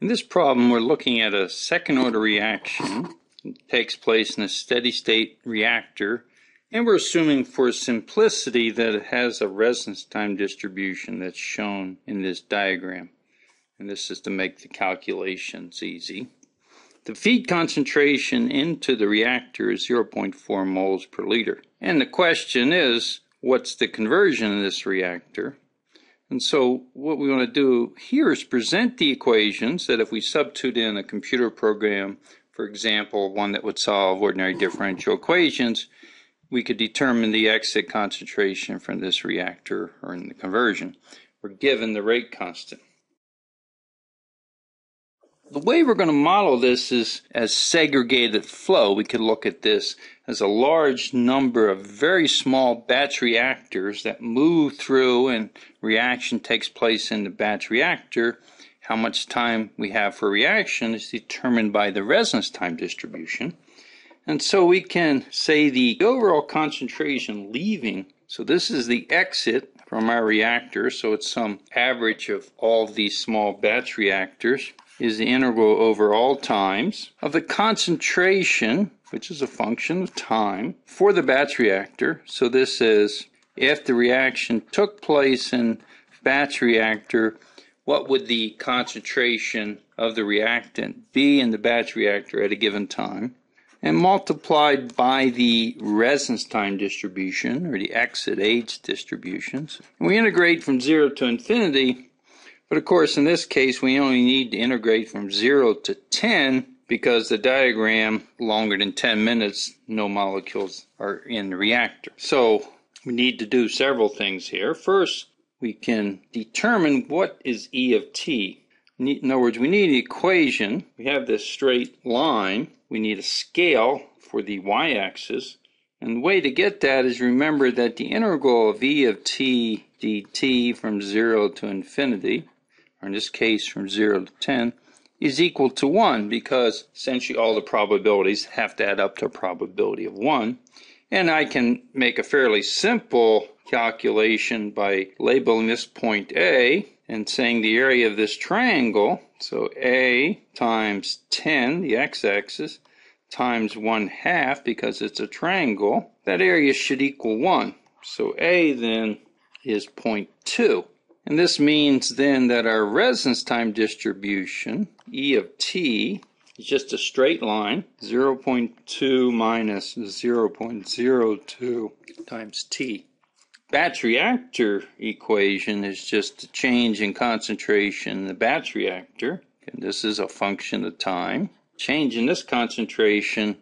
In this problem, we're looking at a second-order reaction that takes place in a steady-state reactor, and we're assuming for simplicity that it has a residence time distribution that's shown in this diagram. And this is to make the calculations easy. The feed concentration into the reactor is 0.4 moles per liter. And the question is, what's the conversion in this reactor? And so what we want to do here is present the equations that if we substitute in a computer program, for example, one that would solve ordinary differential equations, we could determine the exit concentration from this reactor or in the conversion. We're given the rate constant. The way we're going to model this is as segregated flow. We could look at this as a large number of very small batch reactors that move through and reaction takes place in the batch reactor. How much time we have for reaction is determined by the residence time distribution. And so we can say the overall concentration leaving. So this is the exit from our reactor. So it's some average of all these small batch reactors. Is the integral over all times of the concentration, which is a function of time, for the batch reactor. So this is, if the reaction took place in batch reactor, what would the concentration of the reactant be in the batch reactor at a given time? And multiplied by the residence time distribution, or the exit age distributions. And we integrate from 0 to infinity. But of course, in this case, we only need to integrate from 0 to 10 because the diagram, longer than 10 minutes, no molecules are in the reactor. So we need to do several things here. First, we can determine what is E of T. In other words, we need an equation. We have this straight line. We need a scale for the y-axis. And the way to get that is remember that the integral of E of T dt from 0 to infinity, or in this case from 0 to 10, is equal to 1 because essentially all the probabilities have to add up to a probability of 1. And I can make a fairly simple calculation by labeling this point A and saying the area of this triangle, so A times 10, the x-axis, times 1/2 because it's a triangle, that area should equal 1. So A then is 0.2. And this means then that our residence time distribution, E of t, is just a straight line, 0.2 minus 0.02 times t. Batch reactor equation is just the change in concentration in the batch reactor. And this is a function of time. Change in this concentration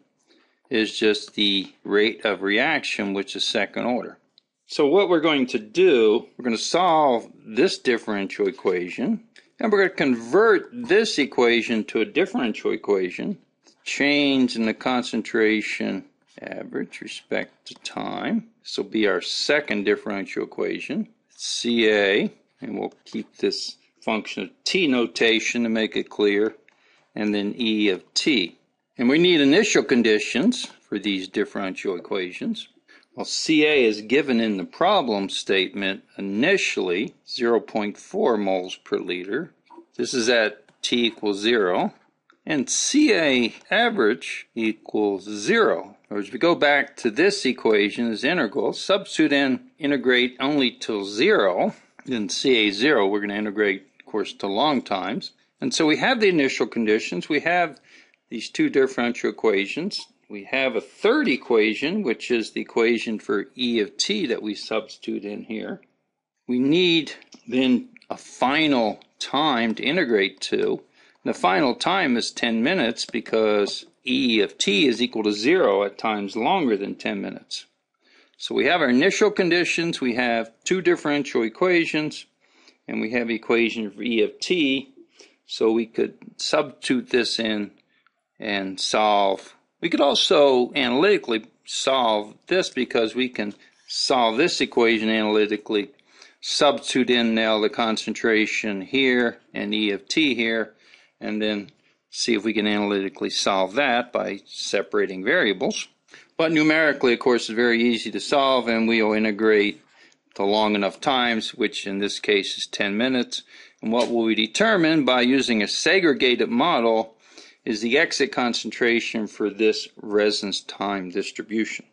is just the rate of reaction, which is second order. So what we're going to do, we're going to solve this differential equation, and we're going to convert this equation to a differential equation. Change in the concentration average respect to time. This will be our second differential equation, CA, and we'll keep this function of t notation to make it clear, and then E of t. And we need initial conditions for these differential equations. Well, CA is given in the problem statement initially, 0.4 moles per liter. This is at t equals 0. And CA average equals 0. In other words, we go back to this equation, this integral, substitute in, integrate only till 0. Then CA 0, we're going to integrate, of course, to long times. And so we have the initial conditions. We have these two differential equations. We have a third equation, which is the equation for E of t that we substitute in here. We need then a final time to integrate to. And the final time is 10 minutes because E of t is equal to 0 at times longer than 10 minutes. So we have our initial conditions, we have two differential equations, and we have equation for E of t. So we could substitute this in and solve. We could also analytically solve this because we can solve this equation analytically, substitute in now the concentration here and E of t here, and then see if we can analytically solve that by separating variables. But numerically, of course, it's very easy to solve, and we'll integrate to long enough times, which in this case is 10 minutes. And what will we determine by using a segregated model is the exit concentration for this resonance time distribution.